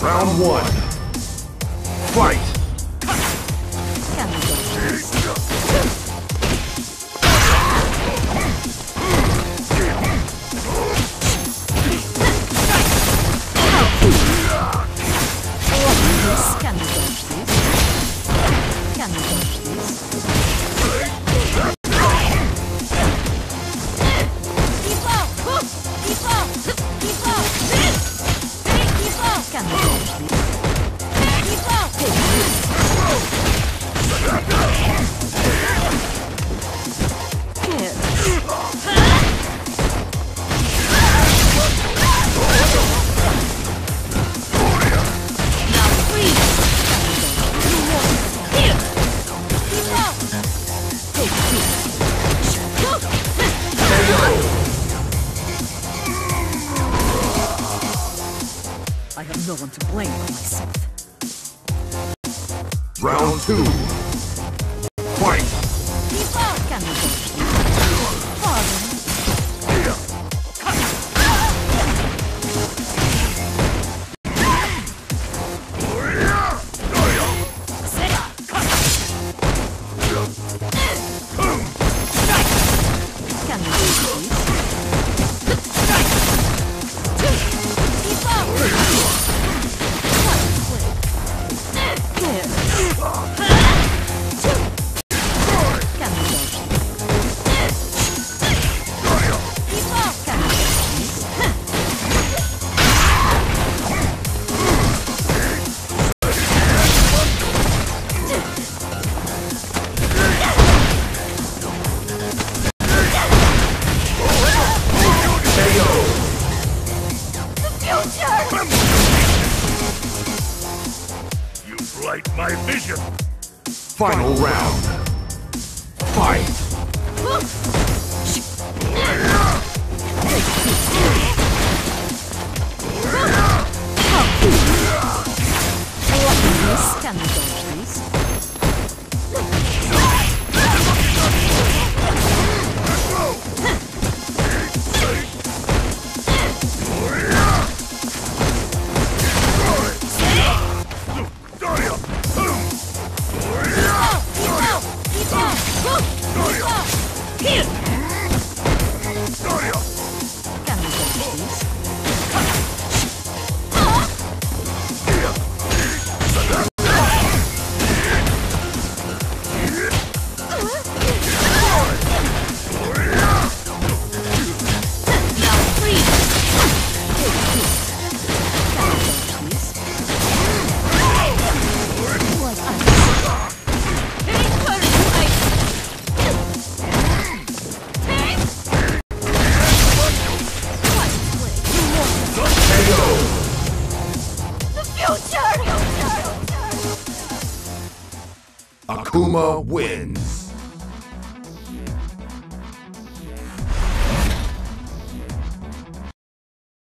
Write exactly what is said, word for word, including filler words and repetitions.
Round one. Fight! Round two. Fight! My vision. Final round. Fight. Akuma wins.